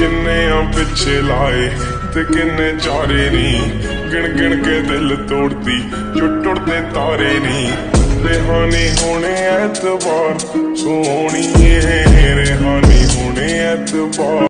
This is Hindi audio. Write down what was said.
किन्ने पिछे लाए ते किन्ने चारे नी, गिन गिन के दिल तोड़ती टुटते तारे नी। रेहानी होने ऐतबार सोनी, रेहानी होने ऐतबार।